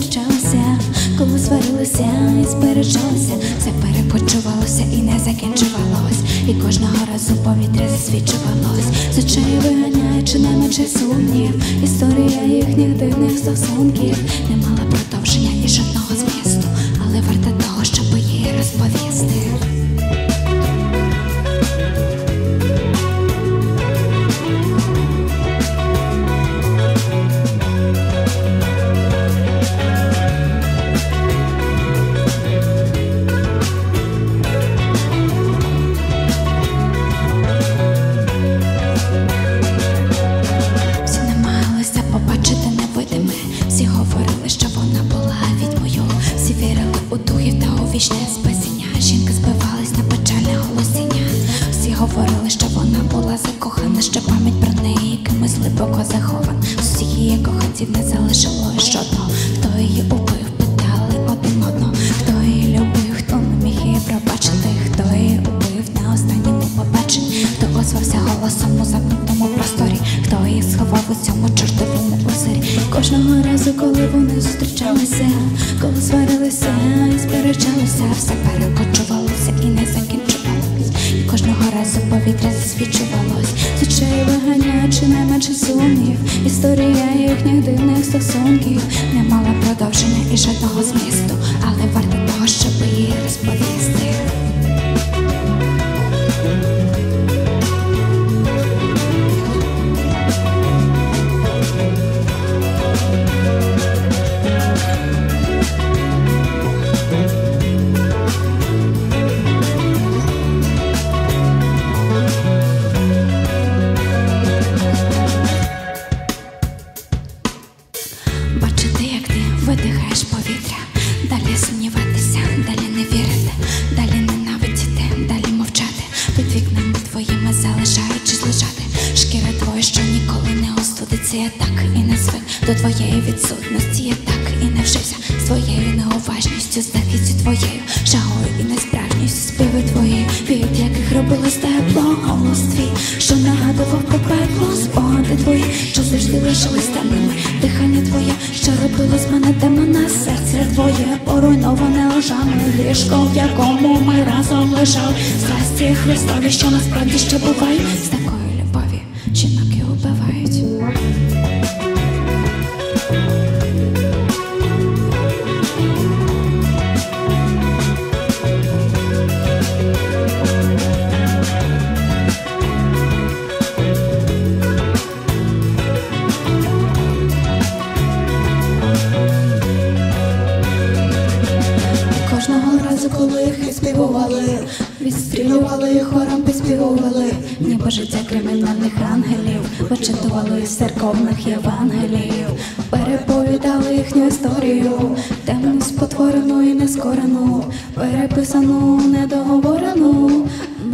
зустрічалися, коли сварилися і сперечалися, все перепочувалося і не закінчувалось, і кожного разу повітря засвічувалось, з очей виганяючи немичі сумнів. Історія їхніх дивних стосунків не мала продовження і жодного змісту, але варта того, щоб її розповісти. Всі говорили, що вона була відьмою, всі вірили у духів та у вічне спасіння. Жінки збивались на печальне голосіння. Всі говорили, що вона була закохана, що пам'ять про неї якимось глибоко захована. З усіх коханців не залишило жодного. Хто її убив, питали один одного. Хто її любив, хто не міг її пробачити, хто її убив на останньому побаченні, хто озвався голосом у замкнутому просторі, хто їх сховав у цьому чортовому озері. Кожного разу, коли вони зустрічалися, коли сварилися і сперечалися, все перепочувалося і не закінчувалось, і кожного разу повітря засвічувалось, з очей виганяючи немичі сумнів. Історія їхніх дивних стосунків не мала продовження і жодного змісту, але варта того, щоб її розповісти. Бачити, як ти видихаєш повітря, далі сумніватися, далі не вірити, далі ненавидіти, далі мовчати, під вікнами твоїми залишаючись лежати. Шкіра твоя, що ніколи не остудиться, я так і не звик до твоєї відсутності, я так і не вжився з твоєю неуважністю, з нахистю твоєю, жагою і несправжністю, співи твої, від яких робилось тепло, голос твій, що нагадував про пекло, спогади твої, що завжди лишились темними, дихання твоє, що робило з мене демона, серце твоє поруйноване лежами, ліжко, в якому ми разом лежали, страсті Христові, що насправді ще бувають. З такою любові жінок і убивають. Коли їх відспівували, відстрілювали і хором підспівували, ніби життя кримінальних ангелів, вичитували з церковних євангелів, переповідали їхню історію, темну, спотворену і нескорену, переписану, недоговорену,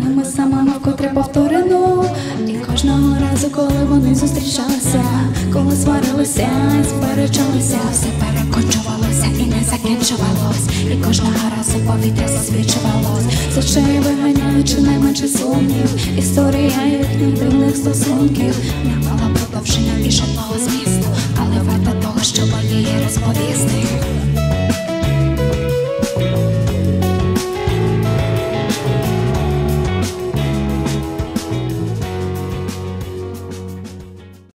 ними самими вкотре повторену. І кожного разу, коли вони зустрічалися, коли сварилися і сперечалися, все перекочувалося і не закінчувалось, і кожного разу повітря засвічувалось, з очей виганяючи найменше сумнів. Історія їхніх дивних стосунків не мала продовження і жодного змісту, але варта того, щоб її розповісти.